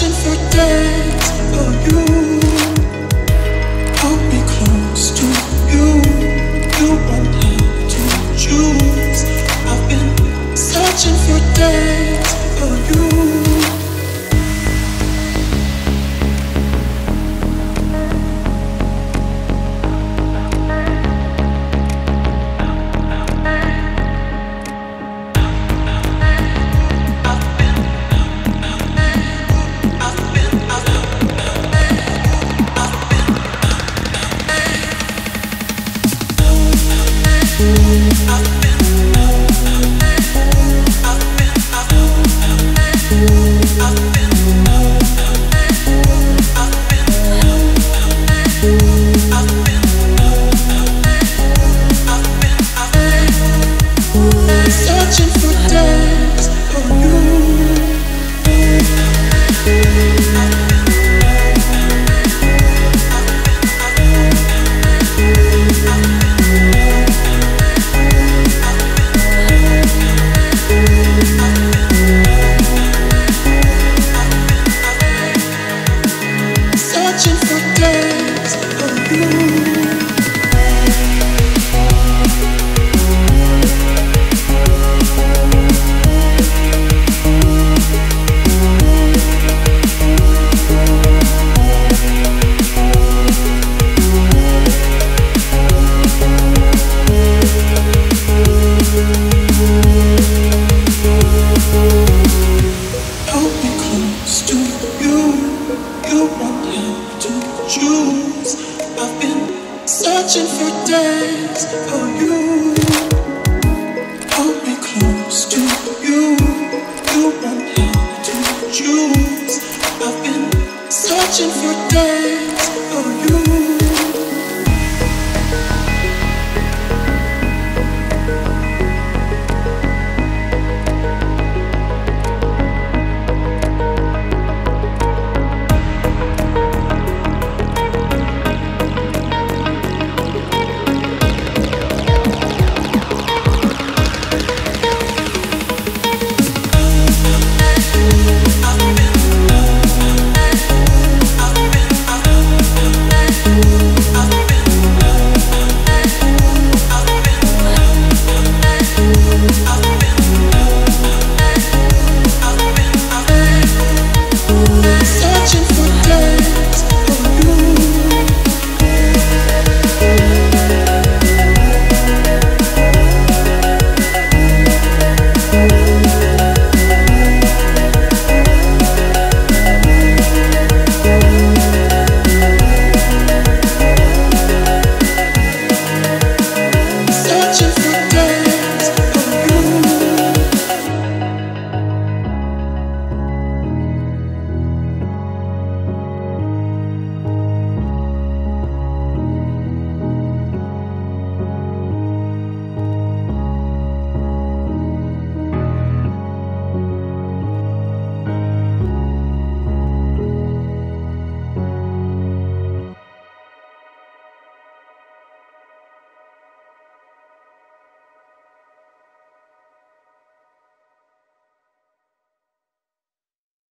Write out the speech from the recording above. searching for days for you. Hold me close to you. You won't have to choose. I've been searching for days for you. Searching for days for you. Hold me close to you. You won't have to choose. I've been searching for days for you.